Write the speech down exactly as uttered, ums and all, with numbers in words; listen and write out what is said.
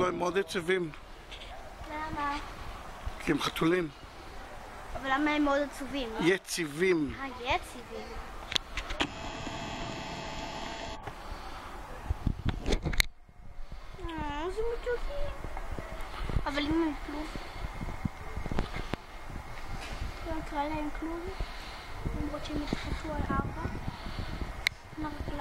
לא, הם מאוד עצבים. למה? כי הם חתולים. אבל למה הם מאוד עצובים? יציבים. אה, יציבים. אה, זה מתוקים. אבל אם הם כלוב? לא נקרא להם כלוב? למרות שהם התחתו על ארבע.